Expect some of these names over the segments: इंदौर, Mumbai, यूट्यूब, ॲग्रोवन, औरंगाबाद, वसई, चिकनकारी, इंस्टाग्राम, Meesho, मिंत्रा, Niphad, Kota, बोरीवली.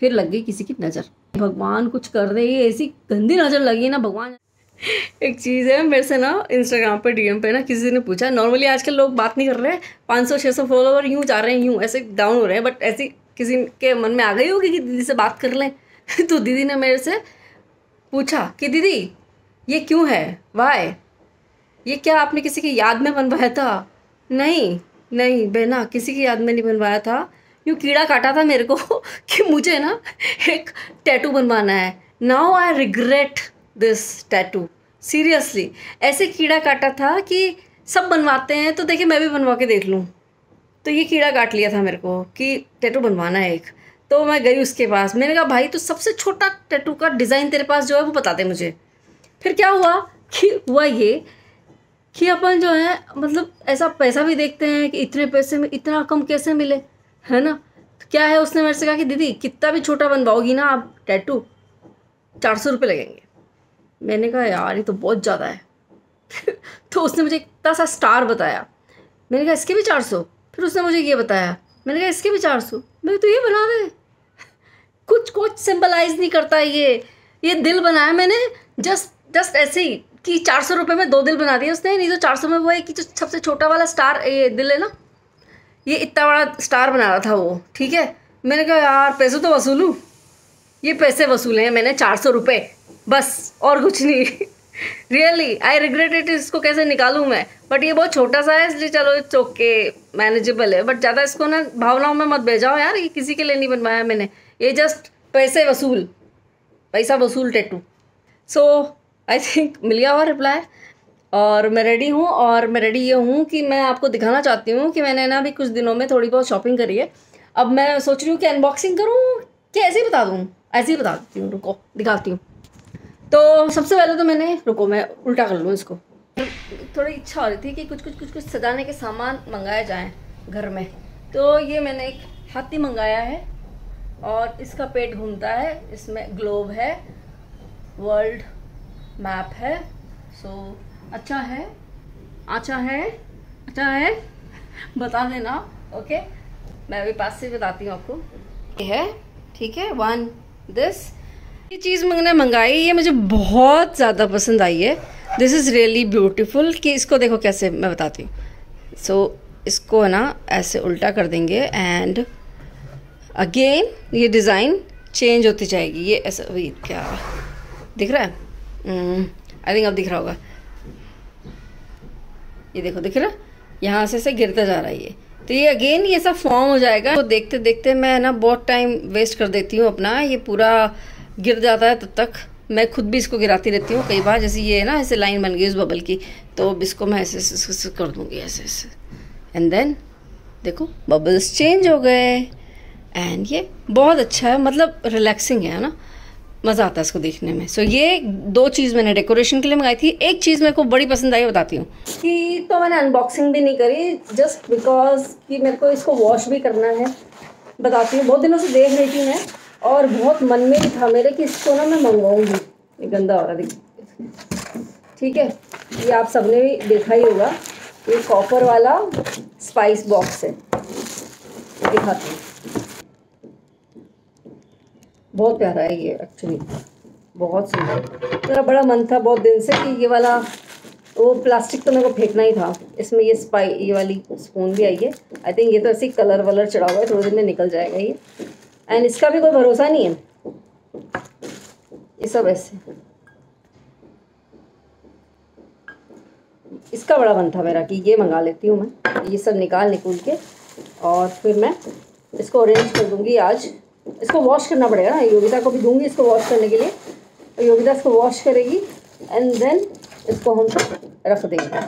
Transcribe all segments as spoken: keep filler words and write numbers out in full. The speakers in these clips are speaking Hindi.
फिर लग गई किसी की नज़र। भगवान कुछ कर रही है, ऐसी गंदी नज़र लगी ना भगवान। एक चीज़ है, मेरे से ना इंस्टाग्राम पर डीएम पे ना किसी ने पूछा, नॉर्मली आजकल लोग बात नहीं कर रहे हैं, पाँच सौ छः सौ फॉलोवर यूँ जा रहे हैं, यूँ ऐसे डाउन हो रहे हैं, बट ऐसी किसी के मन में आ गई होगी कि दीदी से बात कर लें। तो दीदी ने मेरे से पूछा कि दीदी ये क्यों है, वाय, ये क्या आपने किसी की याद में बनवाया था? नहीं नहीं बहना, किसी की याद में नहीं बनवाया था, यूँ कीड़ा काटा था मेरे को कि मुझे ना एक टैटू बनवाना है। Now I regret this tattoo, seriously ऐसे कीड़ा काटा था कि सब बनवाते हैं तो देखिए मैं भी बनवा के देख लूँ, तो ये कीड़ा काट लिया था मेरे को कि टैटू बनवाना है एक। तो मैं गई उसके पास, मैंने कहा भाई तो सबसे छोटा टैटू का डिज़ाइन तेरे पास जो है वो बता दे मुझे। फिर क्या हुआ कि हुआ ये कि अपन जो है मतलब ऐसा पैसा भी देखते हैं कि इतने पैसे में इतना कम कैसे मिले, है ना। तो क्या है, उसने मेरे से कहा कि दीदी कितना भी छोटा बनवाओगी ना आप टैटू, चार सौ रुपये लगेंगे। मैंने कहा यार ये तो बहुत ज़्यादा है। तो उसने मुझे इतना सा स्टार बताया, मैंने कहा इसके भी चार सौ। फिर उसने मुझे ये बताया, मैंने कहा इसके भी चार सौ। मैंने तो ये बना दे, कुछ कुछ सिंबलाइज नहीं करता ये ये दिल बनाया मैंने जस्ट जस्ट ऐसे ही कि चार सौ रुपये में दो दिल बना दिया उसने, नहीं तो चार सौ में वो है कि जो सबसे छोटा वाला स्टार ये दिल है ना, ये इतना बड़ा स्टार बना रहा था वो, ठीक है। मैंने कहा यार पैसे तो वसूलूँ, ये पैसे वसूले हैं मैंने चार सौ रुपये बस, और कुछ नहीं। रियली आई रिग्रेट इट, इसको कैसे निकालूँ मैं, बट ये बहुत छोटा सा है इसलिए चलो इट्स ओके, मैनेजेबल है, बट ज़्यादा इसको ना भावनाओं में मत भेजाओ यार, ये किसी के लिए नहीं बनवाया मैंने, ये जस्ट पैसे वसूल, पैसा वसूल टैटू। सो आई थिंक मिल गया हुआ रिप्लाई, और मैं रेडी हूँ, और मैं रेडी ये हूँ कि मैं आपको दिखाना चाहती हूँ कि मैंने ना अभी कुछ दिनों में थोड़ी बहुत शॉपिंग करी है। अब मैं सोच रही हूँ कि अनबॉक्सिंग करूँ कि ऐसे ही बता दूँ, ऐसे ही बता देती हूँ, रुको दिखाती हूँ। तो सबसे पहले तो मैंने, रुको मैं उल्टा कर लूँ इसको, थोड़ी इच्छा हो रही थी कि कुछ कुछ कुछ कुछ सजाने के सामान मंगाए जाएँ घर में। तो ये मैंने एक हाथी मंगाया है और इसका पेट घूमता है, इसमें ग्लोब है, वर्ल्ड मैप है, सो अच्छा है, अच्छा है, अच्छा है, बता देना ओके। मैं अभी पास से बताती हूँ आपको, ये है, ठीक है, वन दिस। ये चीज़ मैंने मंगाई, ये मुझे बहुत ज़्यादा पसंद आई है, दिस इज़ रियली ब्यूटीफुल। कि इसको देखो कैसे मैं बताती हूँ। सो so, इसको है ना ऐसे उल्टा कर देंगे एंड अगेन ये डिज़ाइन चेंज होती जाएगी। ये ऐसा क्या दिख रहा है, आई थिंक अब दिख रहा होगा, ये देखो दिख रहा, यहाँ से ऐसे गिरता जा रहा है ये, तो ये अगेन ये सब फॉर्म हो जाएगा। तो देखते देखते मैं ना बहुत टाइम वेस्ट कर देती हूँ अपना, ये पूरा गिर जाता है तब तक, मैं खुद भी इसको गिराती रहती हूँ कई बार। जैसे ये ना ऐसे लाइन बन गई उस बबल की, तो अब इसको मैं ऐसे ऐसे, ऐसे कर दूँगी, ऐसे ऐसे, एंड देन देखो बबल्स चेंज हो गए, एंड ये बहुत अच्छा है, मतलब रिलैक्सिंग है ना, मज़ा आता है इसको देखने में। सो so, ये दो चीज़ मैंने डेकोरेशन के लिए मंगाई थी, एक चीज़ मेरे को बड़ी पसंद आई, बताती हूँ कि। तो मैंने अनबॉक्सिंग भी नहीं करी जस्ट बिकॉज कि मेरे को इसको वॉश भी करना है, बताती हूँ। बहुत दिनों से देख रही थी मैं और बहुत मन में था मेरे कि इसको ना मैं मंगाऊंगी, ये गंदा हो रहा देखिए, ठीक है। ये आप सबने भी देखा ही होगा, ये कॉपर वाला स्पाइस बॉक्स है, दिखाती हूँ, बहुत प्यारा है ये, एक्चुअली बहुत सुंदर। मेरा बड़ा मन था बहुत दिन से कि ये वाला, वो प्लास्टिक तो मेरे को फेंकना ही था। इसमें ये स्पाई ये वाली स्पून भी आई है, आई थिंक ये तो ऐसे कलर वलर चढ़ा हुआ है, थोड़ी देर में निकल जाएगा ये, एंड इसका भी कोई भरोसा नहीं है, ये सब ऐसे। इसका बड़ा मन था मेरा कि ये मंगा लेती हूँ मैं, ये सब निकाल निकूल के, और फिर मैं इसको अरेंज कर दूँगी। आज इसको वॉश करना पड़ेगा ना, योगिता को भी दूंगी इसको वॉश करने के लिए, योगिता इसको वॉश करेगी एंड देन इसको हम रख देंगे।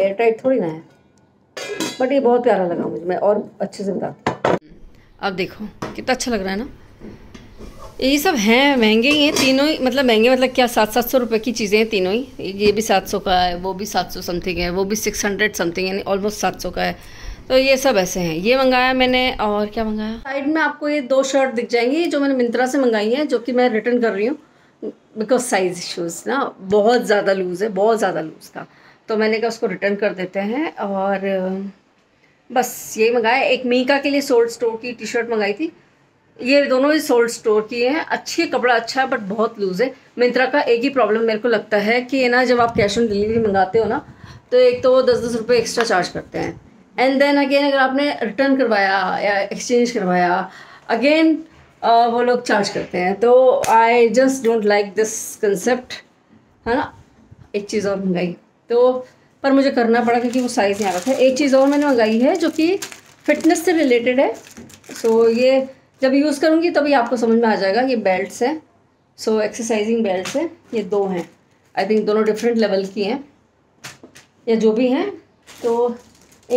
एयर टाइट थोड़ी ना है, बट ये बहुत प्यारा लगा मुझे, मैं और अच्छे से बता। अब देखो कितना अच्छा लग रहा है ना, ये सब हैं, महंगे ही हैं तीनों ही, मतलब महंगे मतलब क्या, सात सात सौ रुपये की चीज़ें हैं तीनों ही। ये भी सात सौ का है, वो भी सात सौ समथिंग है, वो भी सिक्स हंड्रेड समथिंग यानी ऑलमोस्ट सात सौ का है। तो ये सब ऐसे हैं, ये मंगाया मैंने। और क्या मंगाया, साइड में आपको ये दो शर्ट दिख जाएंगी जो मैंने मिंत्रा से मंगाई हैं, जो कि मैं रिटर्न कर रही हूँ बिकॉज साइज इश्यूज़ ना, बहुत ज़्यादा लूज़ है, बहुत ज़्यादा लूज़ था, तो मैंने कहा उसको रिटर्न कर देते हैं। और बस यही मंगाया। एक मीका के लिए सोल्ड स्टोर की टी शर्ट मंगाई थी, ये दोनों ही सोल्ड स्टोर की हैं। अच्छे कपड़ा अच्छा है बट बहुत लूज़ है। मिंत्रा का एक ही प्रॉब्लम मेरे को लगता है कि ना जब आप कैश ऑन डिलीवरी मंगाते हो ना तो एक तो वो दस दस रुपये एक्स्ट्रा चार्ज करते हैं, एंड देन अगेन अगर आपने रिटर्न करवाया या एक्सचेंज करवाया अगेन वो लोग चार्ज करते हैं। तो I just don't like this concept, है ना। एक चीज़ और मंगाई तो पर मुझे करना पड़ा क्योंकि वो साइज़ यहाँ रखा है। एक चीज़ और मैंने मंगाई है जो कि फिटनेस से रिलेटेड है। सो so, ये जब यूज़ करूँगी तभी आपको समझ में आ जाएगा। ये बेल्ट्स हैं, सो एक्सरसाइजिंग बेल्ट्स हैं। ये दो हैं, आई थिंक दोनों डिफरेंट लेवल की हैं या जो भी हैं। तो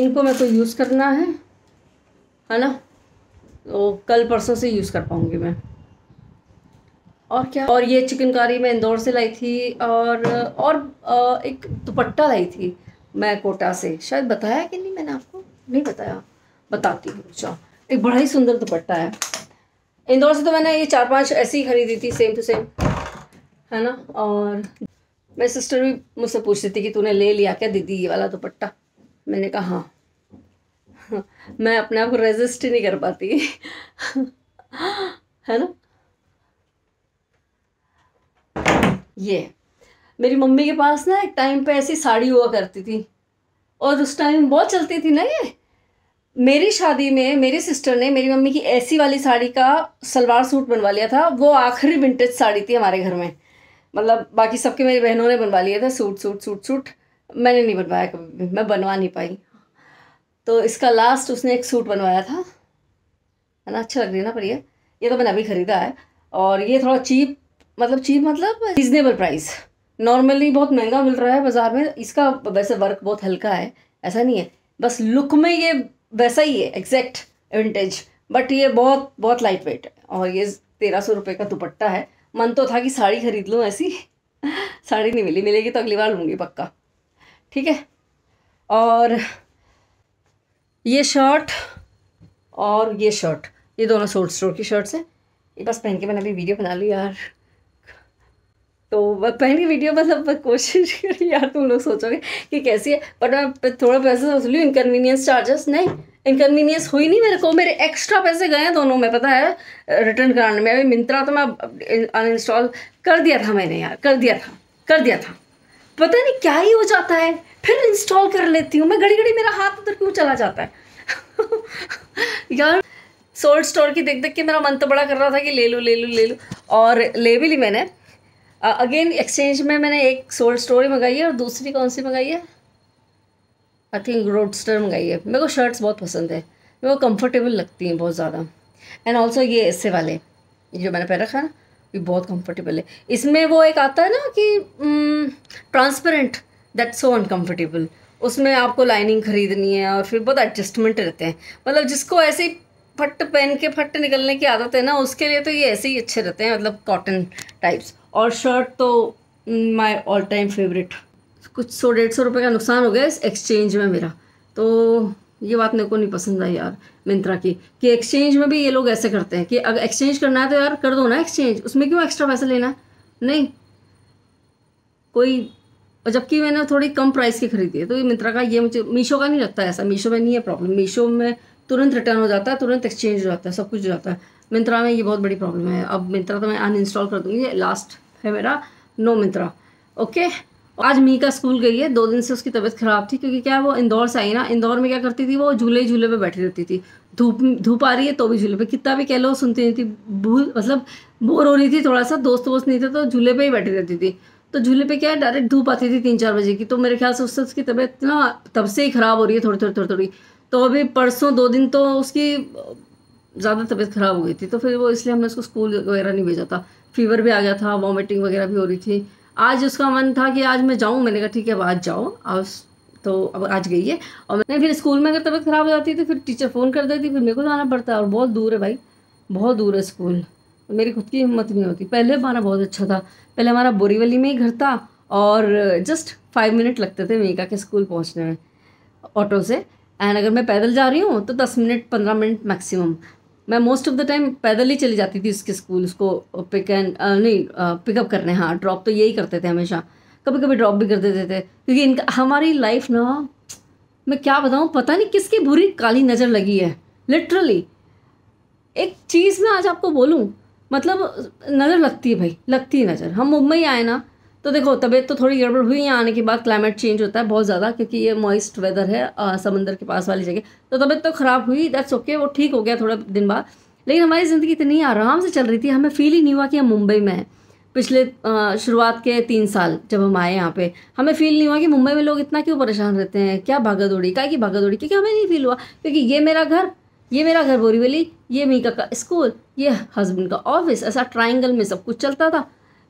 इनको मेरे को यूज़ करना है, है ना। तो कल परसों से यूज़ कर पाऊँगी मैं। और क्या, और ये चिकनकारी मैं इंदौर से लाई थी। और और एक दुपट्टा लाई थी मैं कोटा से, शायद बताया कि नहीं मैंने आपको, नहीं बताया, बताती हूँ। अच्छा, एक बड़ा ही सुंदर दुपट्टा है इंदौर से। तो मैंने ये चार पांच ऐसी ही खरीदी थी सेम टू सेम, है ना। और मेरी सिस्टर भी मुझसे पूछती थी कि तूने ले लिया क्या दीदी ये वाला दुपट्टा। मैंने कहा हाँ, मैं अपने आप को रेजिस्ट ही नहीं कर पाती है ना। ये मेरी मम्मी के पास ना एक टाइम पे ऐसी साड़ी हुआ करती थी और उस टाइम बहुत चलती थी ना ये। मेरी शादी में मेरी सिस्टर ने मेरी मम्मी की ऐसी वाली साड़ी का सलवार सूट बनवा लिया था। वो आखिरी विंटेज साड़ी थी हमारे घर में, मतलब बाकी सबके मेरी बहनों ने बनवा लिया था। सूट सूट सूट सूट मैंने नहीं बनवाया कभी भी, मैं बनवा नहीं पाई। तो इसका लास्ट उसने एक सूट बनवाया था, है ना। अच्छा लग रही है ना। पर ये ये तो मैंने अभी ख़रीदा है और ये थोड़ा चीप, मतलब चीप मतलब रीज़नेबल प्राइस। नॉर्मली बहुत महंगा मिल रहा है बाज़ार में। इसका वैसे वर्क बहुत हल्का है, ऐसा नहीं है, बस लुक में ये वैसा ही है एग्जैक्ट विंटेज, बट ये बहुत बहुत लाइट वेट है। और ये तेरह सौ रुपये का दुपट्टा है। मन तो था कि साड़ी ख़रीद लूँ, ऐसी साड़ी नहीं मिली, मिलेगी तो अगली बार लूँगी पक्का, ठीक है। और ये शर्ट और ये शर्ट, ये दोनों सोल्ड स्टोर की शर्ट्स हैं। ये बस पहन के मैंने अभी वीडियो बना ली यार, तो पहन के वीडियो मतलब कोशिश करी यार। तुम लोग सोचोगे कि कैसी है, बट मैं थोड़ा पैसे सोच लूँ। इनकन्वीनियंस चार्जेस नहीं, इनकन्वीनियंस हुई नहीं मेरे को, मेरे एक्स्ट्रा पैसे गए हैं दोनों में, पता है रिटर्न कराने में। अभी मिंत्रा तो मैं अनइंस्टॉल कर दिया था मैंने यार, कर दिया था कर दिया था पता नहीं क्या ही हो जाता है, फिर इंस्टॉल कर लेती हूँ मैं घड़ी घड़ी। मेरा हाथ उधर क्यों चला जाता है यार। सोल्ड स्टोर की देख देख के मेरा मन तो बड़ा कर रहा था कि ले लूँ ले लूँ ले लूँ, और ले भी ली मैंने। अगेन एक्सचेंज में मैंने एक सोल्ड स्टोर मंगाई है और दूसरी कौन सी मंगाई है, आई थिंक रोडस्टर मंगाई है। मेरे को शर्ट्स बहुत पसंद है, मेरे को कंफर्टेबल लगती हैं बहुत ज़्यादा। एंड ऑल्सो ये ऐसे वाले जो मैंने पहन रखा है ना, ये बहुत कंफर्टेबल है। इसमें वो एक आता है ना कि ट्रांसपेरेंट, दैट्स सो अनकम्फर्टेबल। उसमें आपको लाइनिंग खरीदनी है और फिर बहुत एडजस्टमेंट रहते हैं। मतलब जिसको ऐसे फट पहन के फट निकलने की आदत है ना, उसके लिए तो ये ऐसे ही अच्छे रहते हैं, मतलब कॉटन टाइप्स। और शर्ट तो माय ऑल टाइम फेवरेट। कुछ सौ डेढ़ सौ रुपये का नुकसान हो गया इस एक्सचेंज में मेरा, तो ये बात मेरे को नहीं पसंद आई यार मिंत्रा की, कि एक्सचेंज में भी ये लोग ऐसे करते हैं कि अगर एक्सचेंज करना है तो यार कर दो ना एक्सचेंज, उसमें क्यों एक्स्ट्रा पैसा लेना है। नहीं कोई, जबकि मैंने थोड़ी कम प्राइस की खरीदी है। तो ये मिंत्रा का, ये मुझे मीशो का नहीं लगता ऐसा, मीशो में नहीं है प्रॉब्लम। मीशो में तुरंत रिटर्न हो जाता है, तुरंत एक्सचेंज हो जाता है, सब कुछ हो जाता है। मिंत्रा में ये बहुत बड़ी प्रॉब्लम है। अब मिंत्रा तो मैं अनइंस्टॉल कर दूँगी, लास्ट है मेरा नो मिंत्रा, ओके। आज मीका स्कूल गई है, दो दिन से उसकी तबीयत ख़राब थी क्योंकि क्या वो इंदौर से आई ना। इंदौर में क्या करती थी वो, झूले झूले पे बैठी रहती थी। धूप धूप आ रही है तो भी झूले पे, कितना भी कह लो सुनती नहीं थी। भूल मतलब बोर हो रही थी, थोड़ा सा दोस्त वोस्त नहीं थे तो झूले पे ही बैठी रहती थी। तो झूले पे क्या है, डायरेक्ट धूप आती थी तीन चार बजे की। तो मेरे ख्याल से उससे उसकी तबीयत ना तब से ही ख़राब हो रही है, थोड़ी थोड़ी थोड़ी थोड़ी। तो अभी परसों दो दिन तो उसकी ज़्यादा तबीयत ख़राब हो गई थी, तो फिर वो इसलिए हमने उसको स्कूल वगैरह नहीं भेजा था। फीवर भी आ गया था, वॉमिटिंग वगैरह भी हो रही थी। आज उसका मन था कि आज मैं जाऊँ, मैंने कहा ठीक है अब आज जाओ। आज तो अब आज गई है। और मैंने फिर स्कूल में अगर तबीयत ख़राब हो जाती है तो फिर टीचर फ़ोन कर देती, फिर मेरे को जाना पड़ता है। और बहुत दूर है भाई, बहुत दूर है स्कूल, मेरी खुद की हिम्मत नहीं होती। पहले हमारा बहुत अच्छा था, पहले हमारा बोरीवली में ही घर था और जस्ट फाइव मिनट लगते थे मीका के स्कूल पहुँचने में ऑटो से। एंड अगर मैं पैदल जा रही हूँ तो दस मिनट पंद्रह मिनट मैक्सिमम। मैं मोस्ट ऑफ़ द टाइम पैदल ही चली जाती थी उसके स्कूल, उसको पिक एंड नहीं पिकअप करने, हाँ ड्रॉप तो यही करते थे हमेशा। कभी कभी ड्रॉप भी कर देते थे क्योंकि इनका हमारी लाइफ ना मैं क्या बताऊँ, पता नहीं किसकी बुरी काली नज़र लगी है लिटरली। एक चीज़ मैं आज आपको बोलूँ, मतलब नज़र लगती है भाई, लगती है नज़र। हम मुंबई आए ना तो देखो तबीयत तो थोड़ी गड़बड़ हुई, यहाँ आने के बाद क्लाइमेट चेंज होता है बहुत ज़्यादा, क्योंकि ये मॉइस्ट वेदर है आ, समंदर के पास वाली जगह, तो तबीयत तो ख़राब हुई, दैट्स ओके, वो ठीक हो गया थोड़ा दिन बाद। लेकिन हमारी ज़िंदगी इतनी आराम से चल रही थी, हमें फ़ील ही नहीं हुआ कि हम मुंबई में हैं। पिछले आ, शुरुआत के तीन साल जब हम आए यहाँ पे, हमें फ़ील नहीं हुआ कि मुंबई में लोग इतना क्यों परेशान रहते हैं, क्या भागा दौड़ी, काय की भागा दौड़ी, क्योंकि हमें नहीं फील हुआ। क्योंकि ये मेरा घर, ये मेरा घर बोरीवली, ये मीका का स्कूल, ये हस्बैंड का ऑफिस, ऐसा ट्राइंगल में सब कुछ चलता था।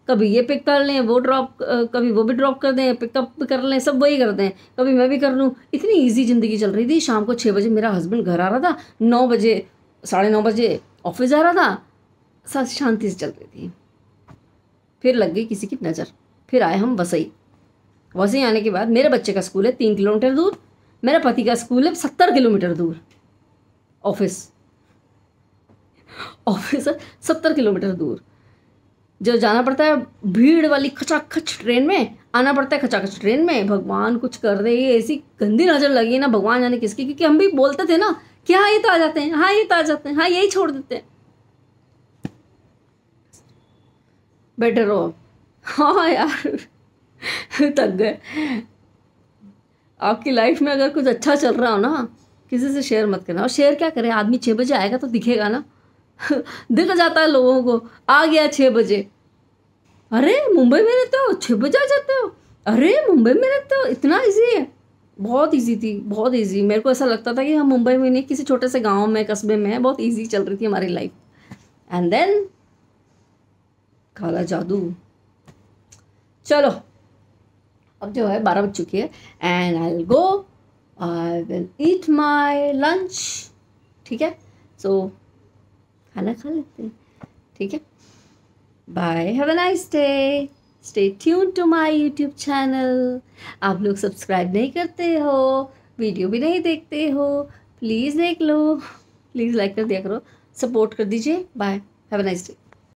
कभी ये पिक कर लें, वो ड्रॉप, कभी वो भी ड्रॉप कर दें, पिकअप कर लें, सब वही करते हैं, कभी मैं भी कर लूँ। इतनी इजी ज़िंदगी चल रही थी। शाम को छः बजे मेरा हस्बैंड घर आ रहा था, नौ बजे साढ़े नौ बजे ऑफिस जा रहा था, सब शांति से चल रही थी। फिर लग गई किसी की नज़र, फिर आए हम वसई। वसई आने के बाद मेरे बच्चे का स्कूल है तीन किलोमीटर दूर, मेरे पति का स्कूल है सत्तर किलोमीटर दूर, ऑफिस ऑफिस सत्तर किलोमीटर दूर, जो जाना पड़ता है भीड़ वाली खचाखच ट्रेन में, आना पड़ता है खचाखच ट्रेन में। भगवान कुछ कर दे, ये ऐसी गंदी नज़र लगी ना भगवान जाने किसकी, क्योंकि हम भी बोलते थे ना कि हाँ ये तो आ जाते हैं, हाँ ये तो आ जाते हैं, हाँ यही छोड़ देते हैं, बेटर हो। हाँ यार तक गए। आपकी लाइफ में अगर कुछ अच्छा चल रहा हो ना, किसी से शेयर मत करना। और शेयर क्या करें, आदमी छः बजे आएगा तो दिखेगा ना, दिख जाता है लोगों को, आ गया छः बजे, अरे मुंबई में रहते हो छः बजे आ जाते हो, अरे मुंबई में रहते हो, इतना इजी है। बहुत इजी थी, बहुत इजी। मेरे को ऐसा लगता था कि हम मुंबई में नहीं, किसी छोटे से गांव में, कस्बे में, बहुत इजी चल रही थी हमारी लाइफ। एंड देन काला जादू। चलो अब जो है बारह बज चुकी है, and I will go, I will eat my lunch, ठीक है। सो so, खाना खा लेते हैं, ठीक है। Bye, have a nice day, stay tune to my यूट्यूब channel. आप लोग सब्सक्राइब नहीं करते हो, वीडियो भी नहीं देखते हो, प्लीज़ देख लो, प्लीज़ लाइक कर दिया करो, सपोर्ट कर दीजिए। Bye, have a nice day.